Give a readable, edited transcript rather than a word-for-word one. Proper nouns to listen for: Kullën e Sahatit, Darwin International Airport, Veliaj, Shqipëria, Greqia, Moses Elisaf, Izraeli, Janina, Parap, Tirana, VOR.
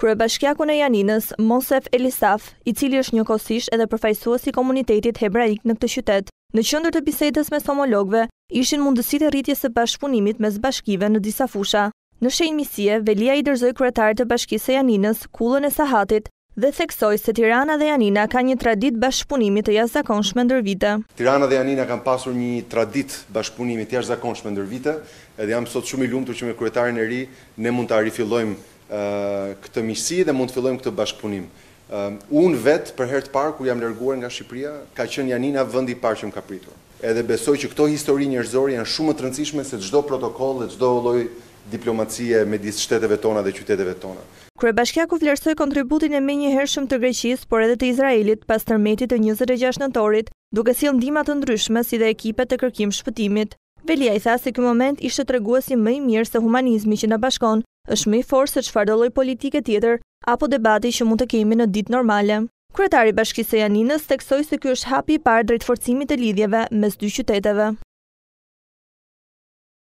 Kryebashkiaku në Janinës, Moses Elisaf, I cili është njëkohësisht edhe përfaqësuesi I komunitetit hebraik në këtë qytet, në qendër të bisedës mes homologëve ishin mundësitë e rritjes së bashkëpunimit mes bashkive në disa fusha. Në shenjë Veliaj I dërzoi kryetarin të bashkisë së Janinës, Kullën e Sahatit, dhe theksoi se Tirana dhe Janina kanë një traditë bashkëpunimi të jashtëzakonshme ndër vite. Tirana dhe Janina kanë pasur një traditë bashkëpunimi të jashtëzakonshme ndër vite, edhe jam sot shumë I lumtur që me kryetarin e ri ne mund ta rifillojmë këtë miqësi dhe mund të fillojmë këtë bashkëpunim. Unë vet për herë të parë kur jam larguar nga Shqipëria, ka qenë Janina vendi I parë që më ka pritur. Edhe besoj që këto histori njerëzore janë shumë të rëndësishme se çdo protokoll dhe çdo lloj diplomacie midis shteteve tona dhe qyteteve tona. Kryebashkiaku vlerësoi kontributin e menjëhershëm të Greqisë, por edhe të Izraelit pas tërmetit të 26 nëntorit, duke sjellë ndihma të ndryshme si dhe ekipe të kërkim shpëtimit. Veliaj tha se ky moment ishte treguesi më I mirë se humanizmi që na bashkon, është më I fortë se çfarëdo lloj politike tjetër apo debati që mund të kemi në ditë normale. Kryetari I Bashkisë së Janinës theksoi se ky është hapi I parë drejt forcimit të lidhjeve mes dy qyteteve.